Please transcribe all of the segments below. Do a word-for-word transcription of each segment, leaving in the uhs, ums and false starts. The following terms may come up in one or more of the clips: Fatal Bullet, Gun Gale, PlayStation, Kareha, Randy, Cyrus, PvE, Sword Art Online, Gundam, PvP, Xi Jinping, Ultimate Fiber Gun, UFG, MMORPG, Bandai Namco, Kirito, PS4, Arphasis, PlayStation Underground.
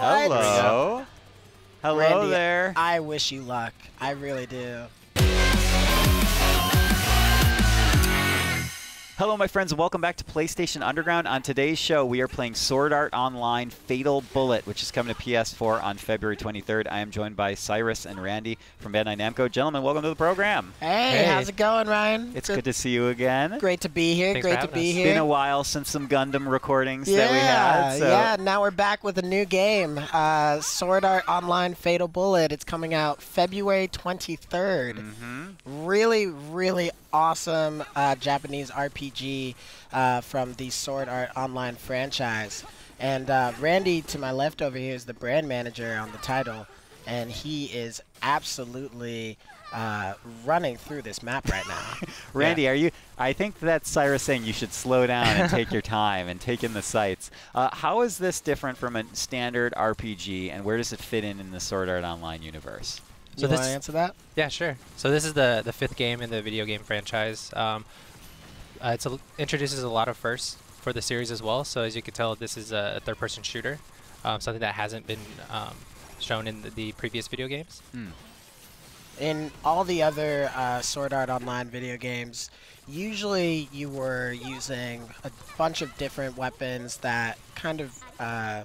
What? Hello. Hello Randy, there. I wish you luck. I really do. Hello, my friends, and welcome back to PlayStation Underground. On today's show, we are playing Sword Art Online Fatal Bullet, which is coming to P S four on February twenty-third. I am joined by Cyrus and Randy from Bandai Namco. Gentlemen, welcome to the program. Hey, hey. How's it going, Ryan? It's good. good to see you again. Great to be here. Thanks Great to be us. here. It's been a while since some Gundam recordings yeah, that we had. So. Yeah, now we're back with a new game, uh, Sword Art Online Fatal Bullet. It's coming out February twenty-third. Mm-hmm. Really, really awesome uh, Japanese R P G. Uh, from the Sword Art Online franchise. And uh, Randy, to my left over here, is the brand manager on the title, and he is absolutely uh, running through this map right now. Randy, yeah. are you? I think that's Cyrus saying you should slow down and take your time and take in the sights. Uh, how is this different from a standard R P G, and where does it fit in in the Sword Art Online universe? So you want to answer that? Yeah, sure. So this is the, the fifth game in the video game franchise. Um, Uh, it introduces a lot of firsts for the series as well. So as you can tell, this is a third-person shooter, um, something that hasn't been um, shown in the, the previous video games. Mm. In all the other uh, Sword Art Online video games, usually you were using a bunch of different weapons that kind of uh,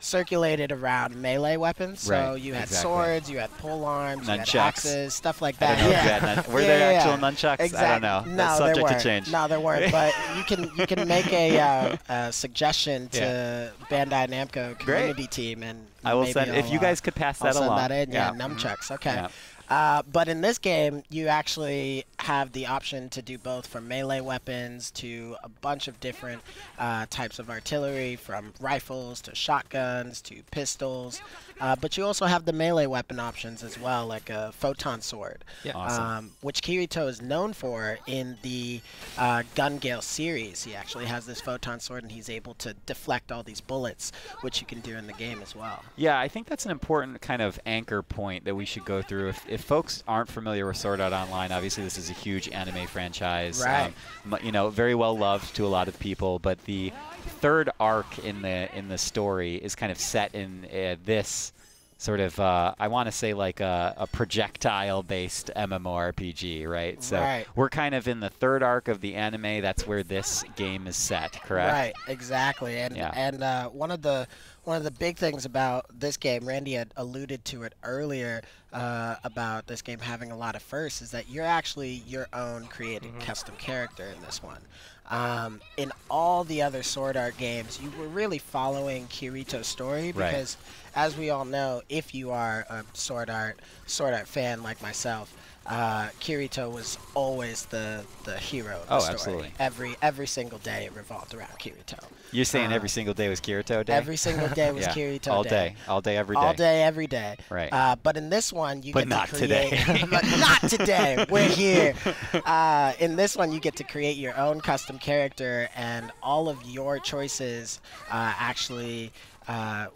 circulated around melee weapons. Right, so you had exactly. swords, you had pole arms, nunchucks. You had axes, stuff like that. I don't know yeah. if you had nun were yeah, there yeah, actual yeah. nunchucks? Exactly. I don't know. No, That's subject to change. No, there weren't. But you can you can make a, uh, a suggestion to yeah. Bandai Namco community Great. team, and I will send. I'll, if you guys could pass that I'll send along. That in. Yeah, yeah. nunchucks. Okay. Yeah. Uh, but in this game, you actually have the option to do both from melee weapons to a bunch of different uh, types of artillery, from rifles to shotguns to pistols. Uh, but you also have the melee weapon options as well, like a photon sword, yeah. awesome. um, which Kirito is known for in the uh, Gun Gale series. He actually has this photon sword, and he's able to deflect all these bullets, which you can do in the game as well. Yeah, I think that's an important kind of anchor point that we should go through. If, if folks aren't familiar with Sword Art Online, obviously this is a huge anime franchise, right. um, you know, very well loved to a lot of people, but the third arc in the in the story is kind of set in uh, this sort of, uh, I want to say like a, a projectile-based MMORPG, right? So right. we're kind of in the third arc of the anime. That's where this game is set, correct? Right, exactly. And yeah. and uh, one of the one of the big things about this game, Randy had alluded to it earlier, uh, about this game having a lot of firsts, is that you're actually your own created mm-hmm. custom character in this one. Um, in all the other Sword Art games, you were really following Kirito's story because, right. as we all know, if you are a Sword Art Sword Art fan like myself, uh, Kirito was always the the hero of oh, the story. Absolutely. Every every single day it revolved around Kirito. You're saying um, every single day was Kirito Day? Every single day was yeah. Kirito all Day. All day, all day, every day. All day, every day. Right. Uh, but in this one, you but get not to create. Today. But not today. We're here. Uh, in this one, you get to create your own custom character, and all of your choices uh, actually uh,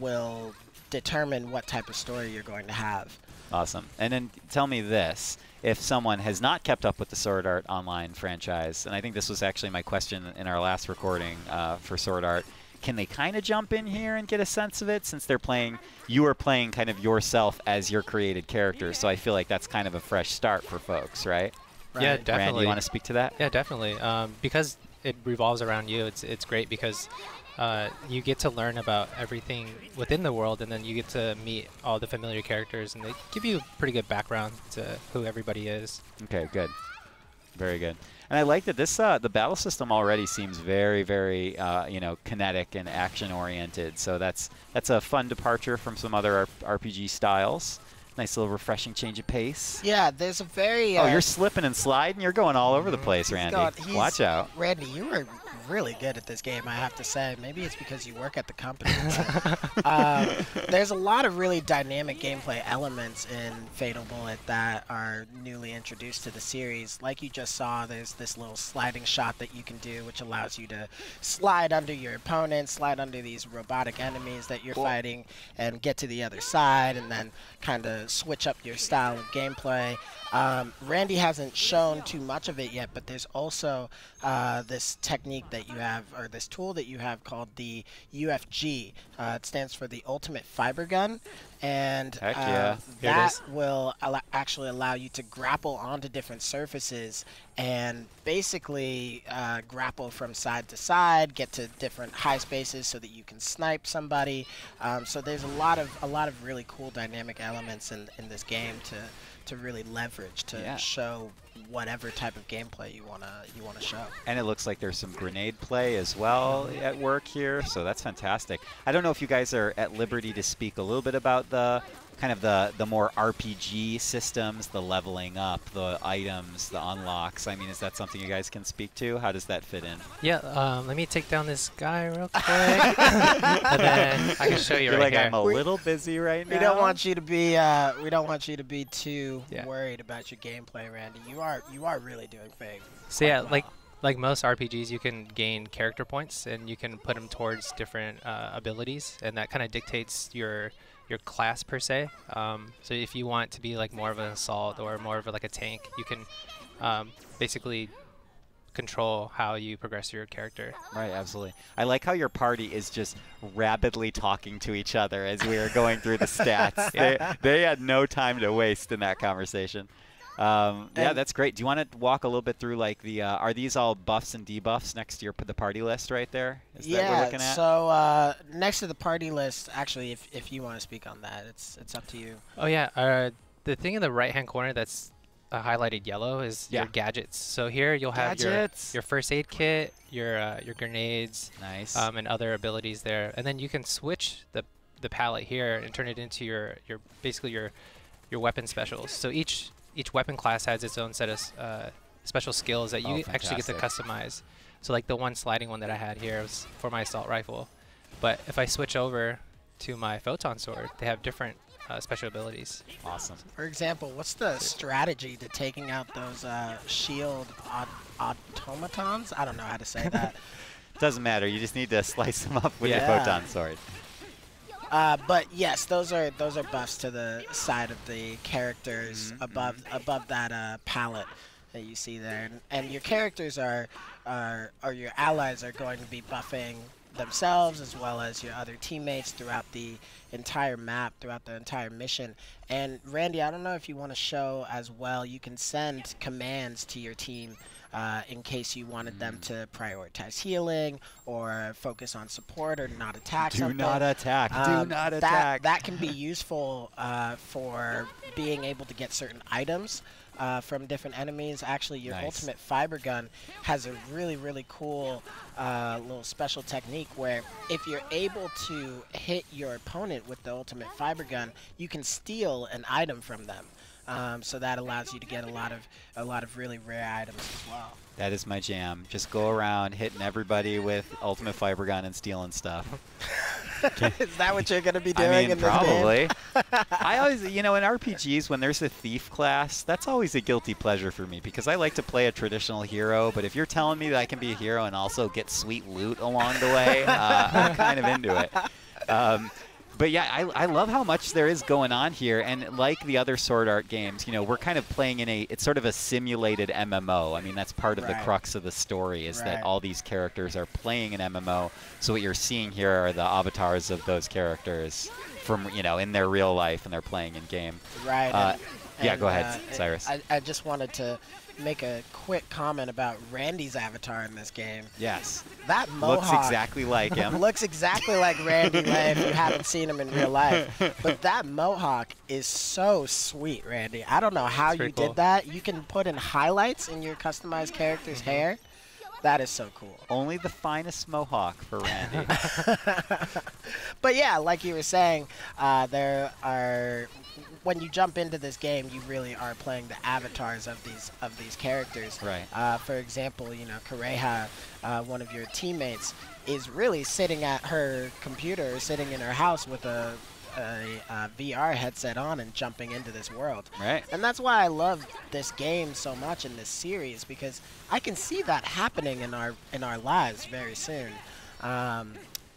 will determine what type of story you're going to have. Awesome. And then tell me this. If someone has not kept up with the Sword Art Online franchise, and I think this was actually my question in our last recording uh, for Sword Art, can they kind of jump in here and get a sense of it, since they're playing, you are playing kind of yourself as your created character, so I feel like that's kind of a fresh start for folks, right? right. Yeah, definitely. Brand, you want to speak to that? Yeah, definitely. Um, because it revolves around you, it's, it's great because uh, you get to learn about everything within the world, and then you get to meet all the familiar characters, and they give you a pretty good background to who everybody is. Okay, good. Very good. And I like that this uh, the battle system already seems very, very uh, you know, kinetic and action-oriented, so that's that's a fun departure from some other R P G styles. Nice little refreshing change of pace. Yeah, there's a very... Uh, oh, you're slipping and sliding? You're going all over the place, Randy. Going, Watch out. Randy, you were really good at this game, I have to say. Maybe it's because you work at the company. um, there's a lot of really dynamic gameplay elements in Fatal Bullet that are newly introduced to the series. Like you just saw, there's this little sliding shot that you can do, which allows you to slide under your opponent, slide under these robotic enemies that you're cool. fighting, and get to the other side, and then kind of switch up your style of gameplay. Um, Randy hasn't shown too much of it yet, but there's also uh, this technique that you have, or this tool that you have called the U F G. Uh, it stands for the Ultimate Fiber Gun, and Heck yeah. uh, that will al actually allow you to grapple onto different surfaces and basically uh, grapple from side to side, get to different high spaces so that you can snipe somebody. Um, so there's a lot of a lot of really cool dynamic elements in in this game to to really leverage to yeah. show whatever type of gameplay you wanna you wanna show. And it looks like there's some grenade play as well at work here, so that's fantastic. I don't know if you guys are at liberty to speak a little bit about the kind of the the more R P G systems, the leveling up, the items, the unlocks. I mean, is that something you guys can speak to? How does that fit in? Yeah, um, let me take down this guy real quick, and then I can show you. You're right like here. I'm a we, little busy right we now. We don't want you to be. Uh, we don't want you to be too yeah. worried about your gameplay, Randy. You are you are really doing things. So yeah, well. like. Like most R P Gs, you can gain character points, and you can put them towards different uh, abilities, and that kind of dictates your your class per se. Um, so if you want to be like more of an assault or more of a, like a tank, you can um, basically control how you progress your character. Right, absolutely. I like how your party is just rapidly talking to each other as we are going through the stats. Yeah. They, they had no time to waste in that conversation. Um, yeah, that's great. Do you want to walk a little bit through like the, uh, are these all buffs and debuffs next to your, the party list right there? Is yeah, that what we're looking at? So uh, next to the party list, actually, if, if you want to speak on that, it's it's up to you. Oh yeah, uh, the thing in the right-hand corner that's uh, highlighted yellow is yeah. your gadgets. So here you'll have gadgets. your your first aid kit, your uh, your grenades, nice, um, and other abilities there. And then you can switch the the palette here and turn it into your your basically your your weapon specials. So each Each weapon class has its own set of uh, special skills that you oh, actually get to customize. So like the one sliding one that I had here was for my assault rifle. But if I switch over to my photon sword, they have different uh, special abilities. Awesome. For example, what's the strategy to taking out those uh, shield automatons? I don't know how to say that. Doesn't matter. You just need to slice them up with yeah. your photon sword. Uh, but yes, those are those are buffs to the side of the characters mm-hmm. above above that uh, palette that you see there, and, and your characters are are or your allies are going to be buffing themselves as well as your other teammates throughout the entire map, throughout the entire mission. And Randy, I don't know if you want to show as well. You can send commands to your team. Uh, in case you wanted mm. them to prioritize healing or focus on support or not attack Do something. not attack. Um, Do not that, attack. That can be useful uh, for being able to get certain items uh, from different enemies. Actually, your nice. Ultimate Fiber Gun has a really, really cool uh, little special technique where if you're able to hit your opponent with the Ultimate Fiber Gun, you can steal an item from them. Um, so that allows you to get a lot of a lot of really rare items as well. That is my jam. Just go around hitting everybody with Ultimate Fiber Gun and stealing stuff. Is that what you're going to be doing I mean, in this probably. game? I always, you know, in R P Gs, when there's a thief class, that's always a guilty pleasure for me because I like to play a traditional hero. But if you're telling me that I can be a hero and also get sweet loot along the way, uh, I'm kind of into it. Um, But yeah, I, I love how much there is going on here. And like the other Sword Art games, you know, we're kind of playing in a, it's sort of a simulated M M O. I mean, that's part of right. the crux of the story is right. that all these characters are playing an M M O. So what you're seeing here are the avatars of those characters from, you know, in their real life and they're playing in game. Right. Uh, and, yeah, and go ahead, uh, Cyrus. I, I just wanted to make a quick comment about Randy's avatar in this game. Yes. That mohawk. Looks exactly like him. Looks exactly like Randy if you haven't seen him in real life. But that mohawk is so sweet, Randy. I don't know how you cool. did that. You can put in highlights in your customized character's mm-hmm. hair. That is so cool. Only the finest mohawk for Randy. But yeah, like you were saying, uh, there are... when you jump into this game, you really are playing the avatars of these of these characters. Right. Uh, for example, you know, Kareha, uh, one of your teammates, is really sitting at her computer, sitting in her house with a, a, a V R headset on and jumping into this world. Right. And that's why I love this game so much in this series because I can see that happening in our in our lives very soon. Um,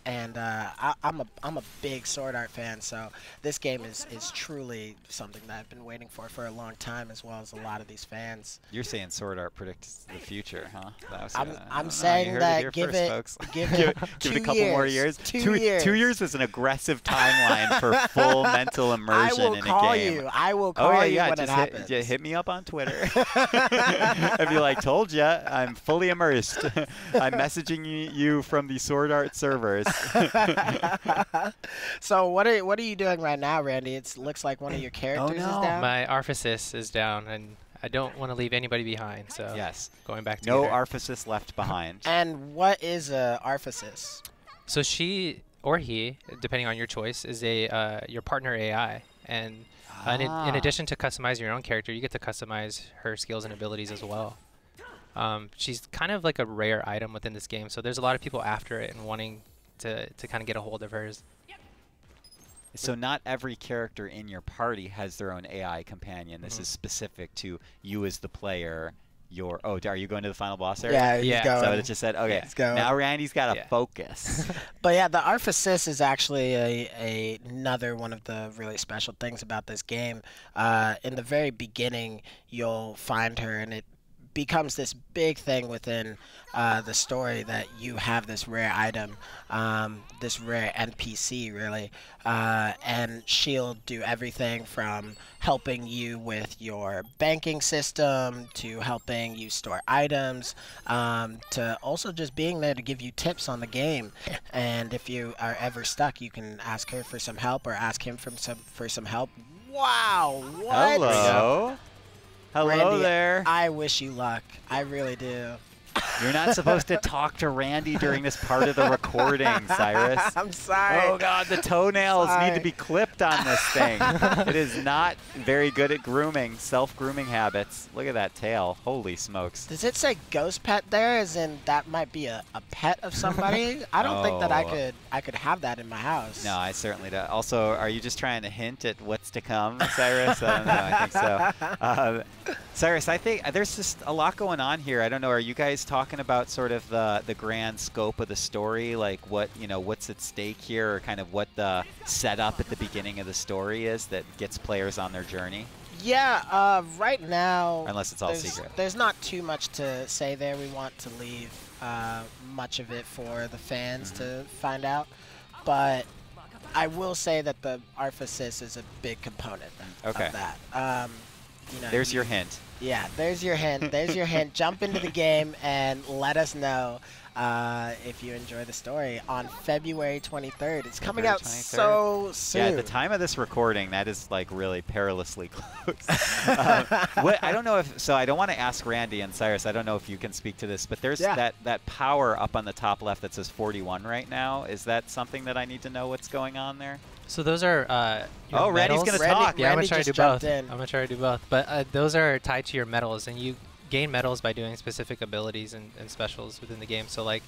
and uh, I, I'm a I'm a big Sword Art fan, so this game is is truly something that I've been waiting for for a long time, as well as a lot of these fans. You're saying Sword Art predicts the future, huh? That was I'm, gonna, I'm saying know. that it give, first, it, folks. give it give it a couple years, more years. Two, two years. Two years is an aggressive timeline for full mental immersion in a game. I will call you. I will call oh, yeah, you yeah, when it happens. Hit, hit me up on Twitter. If you like, told ya, I'm fully immersed. I'm messaging you from the Sword Art servers. So what are what are you doing right now, Randy? It looks like one of your characters oh, no. is down. My Arphasis is down, and I don't want to leave anybody behind. So yes, going back to no Arphasis left behind. And what is a Arphasis? So she or he, depending on your choice, is a uh, your partner A I, and ah. in, in addition to customizing your own character, you get to customize her skills and abilities as well. Um, she's kind of like a rare item within this game, so there's a lot of people after it and wanting to, to kind of get a hold of hers. So not every character in your party has their own A I companion. This mm-hmm. is specific to you as the player. Your oh, are you going to the final boss area? Yeah, he's yeah. going. So it just said, okay, now Randy's got to yeah. focus. But yeah, the Arphasis is actually a, a another one of the really special things about this game. Uh, in the very beginning, you'll find her, and it becomes this big thing within uh, the story that you have this rare item, um, this rare N P C, really, uh, and she'll do everything from helping you with your banking system to helping you store items, um, to also just being there to give you tips on the game. And if you are ever stuck, you can ask her for some help or ask him for some for some help. Wow! What? Hello. Hello Randy, there. I wish you luck. I really do. You're not supposed to talk to Randy during this part of the recording, Cyrus. I'm sorry. Oh, God, the toenails sorry. need to be clipped on this thing. It is not very good at grooming, self-grooming habits. Look at that tail. Holy smokes. Does it say ghost pet there, as in that might be a, a pet of somebody? I don't oh. think that I could I could have that in my house. No, I certainly don't. Also, are you just trying to hint at what's to come, Cyrus? I don't know. I think so. Um, Cyrus, I think there's just a lot going on here. I don't know. Are you guys talking about sort of the the grand scope of the story, like what you know, what's at stake here, or kind of what the setup at the beginning of the story is that gets players on their journey? Yeah, uh, right now. Unless it's all there's, secret. There's not too much to say there. We want to leave uh, much of it for the fans mm-hmm. to find out, but I will say that the Arphasis is a big component okay. of that. Um, you know, there's you, your hint. Yeah, there's your hint. There's your hint. Jump into the game and let us know uh, if you enjoy the story on February twenty-third. It's coming out so soon. Yeah, at the time of this recording, that is like really perilously close. um, what, I don't know if, so I don't want to ask Randy and Cyrus, I don't know if you can speak to this, but there's yeah. that, that power up on the top left that says forty-one right now. Is that something that I need to know what's going on there? So those are uh, your oh, Randy's medals. gonna talk. Randy, yeah, Randy I'm gonna try to do both. In. I'm gonna try to do both. But uh, those are tied to your medals, and you gain medals by doing specific abilities and, and specials within the game. So like,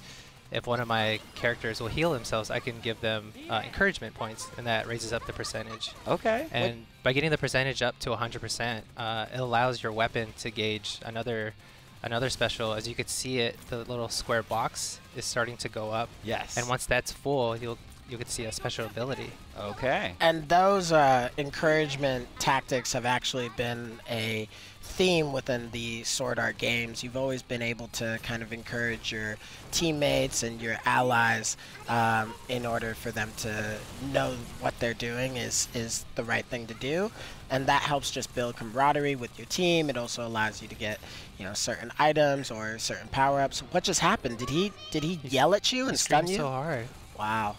if one of my characters will heal themselves, I can give them uh, encouragement points, and that raises up the percentage. Okay. And Wait. by getting the percentage up to one hundred percent, uh, it allows your weapon to gauge another. Another special, as you could see it, the little square box is starting to go up. Yes. And once that's full, you'll you could see a special ability. Okay. And those uh, encouragement tactics have actually been a theme within the Sword Art games. You've always been able to kind of encourage your teammates and your allies um, in order for them to know what they're doing is, is the right thing to do. And that helps just build camaraderie with your team. It also allows you to get, you know, certain items or certain power-ups. What just happened? Did he did he, he yell at you and stun you? so hard. Wow.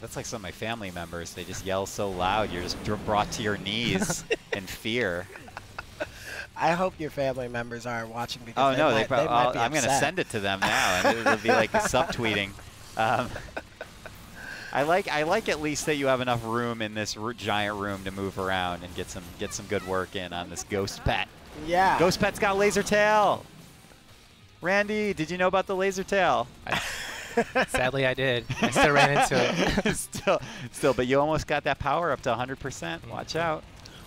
That's like some of my family members. They just yell so loud, you're just brought to your knees in fear. I hope your family members are watching because oh, they, no, might, they, they might be I'm going to send it to them now, and it'll be like subtweeting. Um, I like I like at least that you have enough room in this r giant room to move around and get some get some good work in on this ghost pet. Yeah. Ghost pet's got a laser tail. Randy, did you know about the laser tail? I Sadly, I did. I still ran into it. still, still, but you almost got that power up to one hundred percent. Watch out.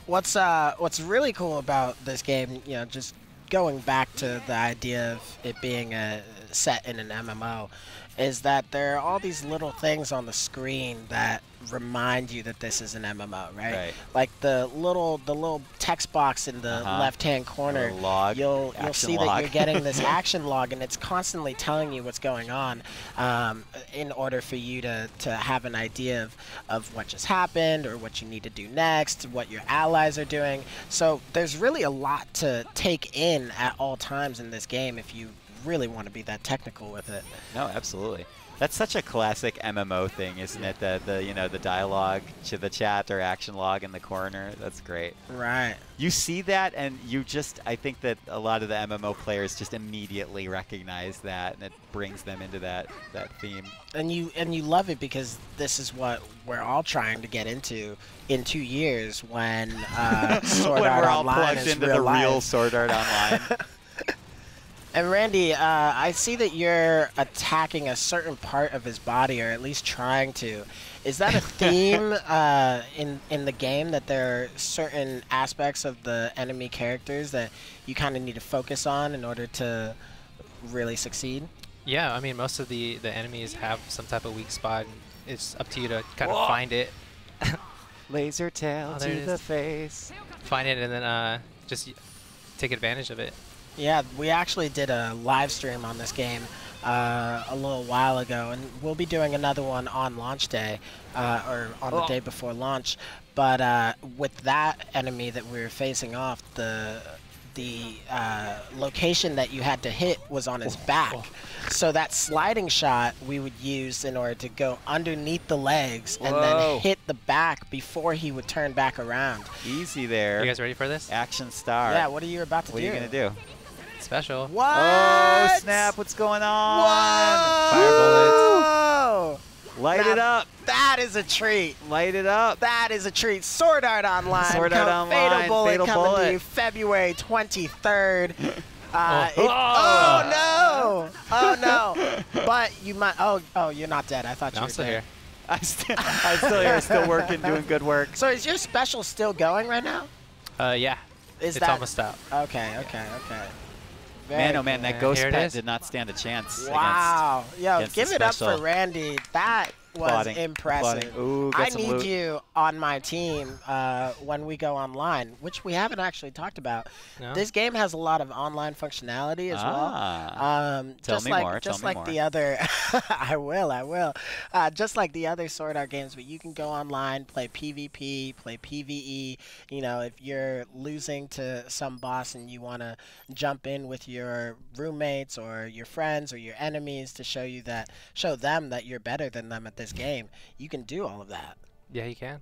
What's uh, what's really cool about this game, you know, just going back to the idea of it being a set in an M M O, is that there are all these little things on the screen that remind you that this is an M M O, right? right. Like the little the little text box in the uh-huh. left-hand corner, log, you'll you'll see log. that you're getting this action log, and it's constantly telling you what's going on, um, in order for you to, to have an idea of, of what just happened or what you need to do next, what your allies are doing. So there's really a lot to take in at all times in this game if you really want to be that technical with it. No, absolutely. That's such a classic M M O thing, isn't it? The, the you know, the dialogue to the chat or action log in the corner. That's great. Right. You see that, and you just, I think that a lot of the M M O players just immediately recognize that, and it brings them into that, that theme. And you, and you love it, because this is what we're all trying to get into in two years when uh, Sword when Art Online is we're all online plugged into real the life. real Sword Art Online. And Randy, uh, I see that you're attacking a certain part of his body, or at least trying to. Is that a theme uh, in in the game, that there are certain aspects of the enemy characters that you kind of need to focus on in order to really succeed? Yeah, I mean, most of the, the enemies have some type of weak spot, and it's up to you to kind of find it. Laser tail oh, to the face. Find it and then uh, just take advantage of it. Yeah, we actually did a live stream on this game uh, a little while ago, and we'll be doing another one on launch day, uh, or on oh. the day before launch. But uh, with that enemy that we were facing off, the the uh, location that you had to hit was on his back. Oh. So that sliding shot we would use in order to go underneath the legs Whoa. and then hit the back before he would turn back around. Easy there. You guys ready for this? Action star. Yeah, what are you about to what do? What are you going to do? Special. What? Oh, snap. What's going on? Whoa. Fire bullets. Whoa. Light now, it up. That is a treat. Light it up. That is a treat. Sword Art Online. Sword Art Online. Fatal Bullet Fatal coming Bullet. to you February twenty-third. uh, oh. It, oh, no. Oh, no. But you might. Oh, oh, you're not dead. I thought no, you were I'm still dead. here. I'm still, I'm still here. Still working, doing good work. So is your special still going right now? Uh, Yeah. Is it's that, almost out. Okay, okay, okay. Very man, oh man, that ghost pet did not stand a chance. Wow. Against, Yo, against give it up for Randy. That was plotting, impressive. Plotting. Ooh, I need loot. you on my team uh, when we go online, which we haven't actually talked about. No? This game has a lot of online functionality as ah. well. Um, tell just me like, more. Just tell like me more. the other, I will, I will. Uh, just like the other Sword Art games, but you can go online, play PvP, play PvE. You know, if you're losing to some boss and you want to jump in with your roommates or your friends or your enemies to show you that, show them that you're better than them at this game, you can do all of that. Yeah, you can.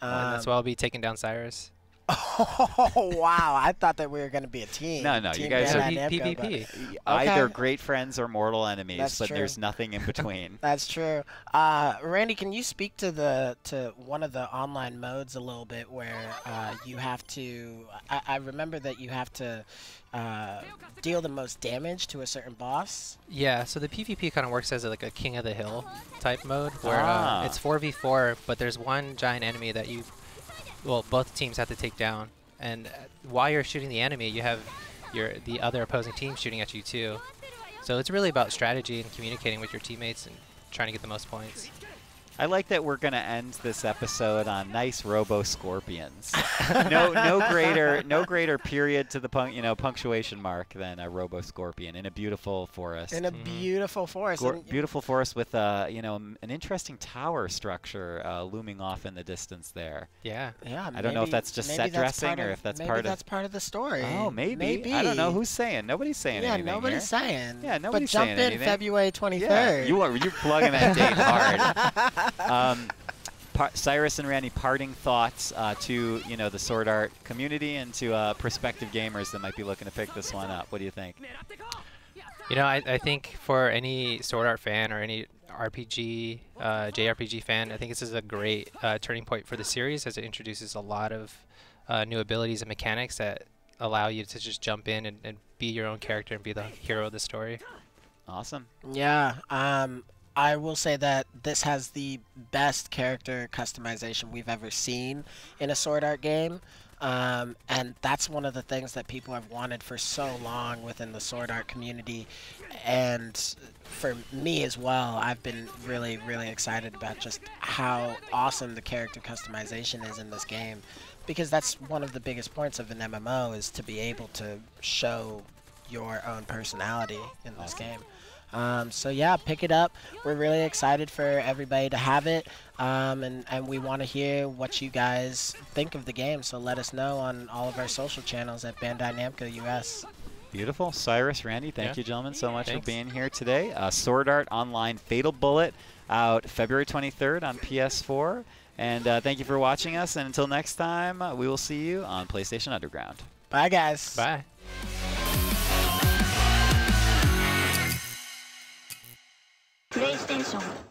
Um, and that's why I'll be taking down Cyrus. Oh, wow. I thought that we were going to be a team. No, no, team you guys are PvP. Either okay. great friends or mortal enemies, that's but true. there's nothing in between. That's true. Uh, Randy, can you speak to the to one of the online modes a little bit where uh, you have to – I remember that you have to uh, deal the most damage to a certain boss? Yeah, so the PvP kind of works as like a King of the Hill type mode where ah. uh, it's four v four, but there's one giant enemy that you – well, both teams have to take down, and while you're shooting the enemy, you have your the other opposing team shooting at you too. So it's really about strategy and communicating with your teammates and trying to get the most points. I like that we're going to end this episode on nice robo scorpions. no, no greater, no greater period to the punk, you know, punctuation mark than a robo scorpion in a beautiful forest. In a mm. beautiful forest. Go beautiful forest with uh, you know, an interesting tower structure uh, looming off in the distance there. Yeah, yeah. I maybe, don't know if that's just set that's dressing or if that's part of. Maybe that's part of the story. Oh, maybe. maybe. I don't know who's saying. Nobody's saying yeah, anything. Yeah, nobody's here. saying. Yeah, nobody's saying anything. But jump in anything. February twenty-third. Yeah, you are you're plugging that date hard. um, Cyrus and Randy, parting thoughts uh, to you know the Sword Art community and to uh, prospective gamers that might be looking to pick this one up. What do you think? You know, I, I think for any Sword Art fan or any R P G, uh, J R P G fan, I think this is a great uh, turning point for the series, as it introduces a lot of uh, new abilities and mechanics that allow you to just jump in and, and be your own character and be the hero of the story. Awesome. Yeah. Um, I will say that this has the best character customization we've ever seen in a Sword Art game. Um, and that's one of the things that people have wanted for so long within the Sword Art community. And for me as well, I've been really, really excited about just how awesome the character customization is in this game. Because that's one of the biggest points of an M M O, is to be able to show your own personality in this game. Um, so yeah, pick it up. We're really excited for everybody to have it, um, and, and we want to hear what you guys think of the game, so let us know on all of our social channels at Bandai Namco U S. Beautiful. Cyrus, Randy, thank yeah. you gentlemen so much Thanks. for being here today. Uh, Sword Art Online Fatal Bullet out February twenty-third on P S four, and uh, thank you for watching us, and until next time, uh, we will see you on PlayStation Underground. Bye guys. Bye. PlayStation.